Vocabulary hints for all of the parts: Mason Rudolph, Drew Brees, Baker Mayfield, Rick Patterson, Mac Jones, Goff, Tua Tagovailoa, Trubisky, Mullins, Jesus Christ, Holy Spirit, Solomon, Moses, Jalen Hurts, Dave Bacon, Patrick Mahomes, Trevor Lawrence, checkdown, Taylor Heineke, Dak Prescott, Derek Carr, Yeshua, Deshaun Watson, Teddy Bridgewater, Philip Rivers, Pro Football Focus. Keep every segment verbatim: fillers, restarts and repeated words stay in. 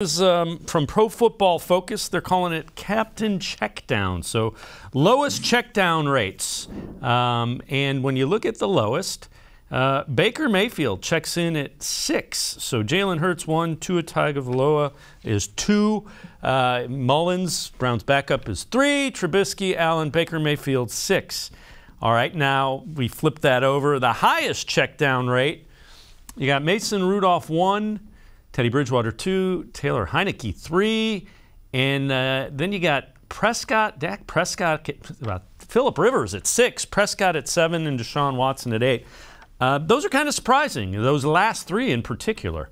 Is um, from Pro Football Focus. They're calling it Captain Checkdown. So lowest checkdown rates. Um, and when you look at the lowest, uh, Baker Mayfield checks in at six. So Jalen Hurts one, Tua Tagovailoa is two, uh, Mullins, Brown's backup, is three, Trubisky, Allen, Baker Mayfield six. All right, now we flip that over. The highest checkdown rate. You got Mason Rudolph one. Teddy Bridgewater two, Taylor Heineke three, and uh, then you got Prescott, Dak Prescott, uh, Philip Rivers at six, Prescott at seven, and Deshaun Watson at eight. Uh, those are kind of surprising, those last three in particular.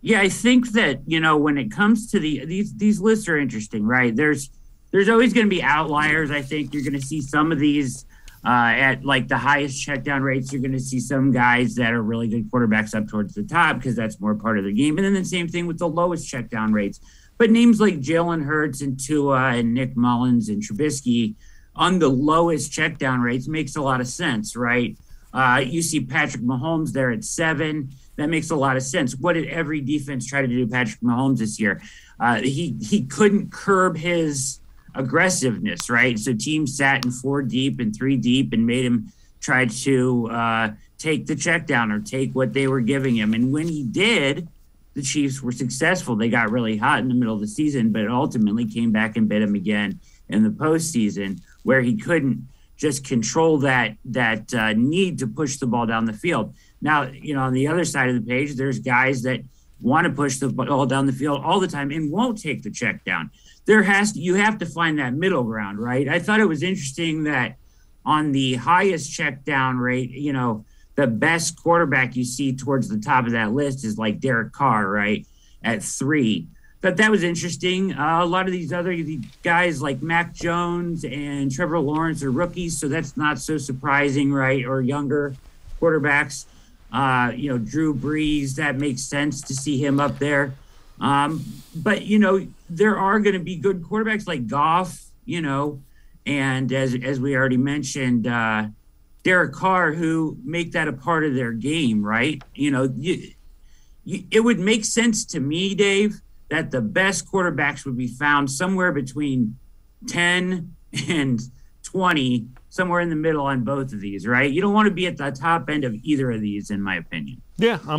Yeah, I think that, you know, when it comes to the these these lists are interesting, right? There's there's always going to be outliers. I think you're going to see some of these. Uh, at like the highest checkdown rates, you're going to see some guys that are really good quarterbacks up towards the top because that's more part of the game. And then the same thing with the lowest checkdown rates. But names like Jalen Hurts and Tua and Nick Mullins and Trubisky on the lowest checkdown rates makes a lot of sense, right? Uh, you see Patrick Mahomes there at seven. That makes a lot of sense. What did every defense try to do Patrick Mahomes this year? Uh, he he couldn't curb his aggressiveness, right? So teams sat in four deep and three deep and made him try to uh, take the check down or take what they were giving him. And when he did, the Chiefs were successful. They got really hot in the middle of the season, but ultimately came back and bit him again in the postseason where he couldn't just control that, that uh, need to push the ball down the field. Now, you know, on the other side of the page, there's guys that want to push the ball down the field all the time and won't take the check down. There has to, you have to find that middle ground, right? I thought it was interesting that on the highest check down rate, you know, the best quarterback you see towards the top of that list is like Derek Carr, right, at three. But that was interesting. Uh, a lot of these other guys like Mac Jones and Trevor Lawrence are rookies, so that's not so surprising, right, or younger quarterbacks. Uh, you know, Drew Brees, that makes sense to see him up there. Um, but, you know, there are going to be good quarterbacks like Goff, you know, and as as we already mentioned, uh, Derek Carr, who make that a part of their game, right? You know, you, you, it would make sense to me, Dave, that the best quarterbacks would be found somewhere between ten and twenty, somewhere in the middle on both of these, right? You don't want to be at the top end of either of these, in my opinion. Yeah. I'm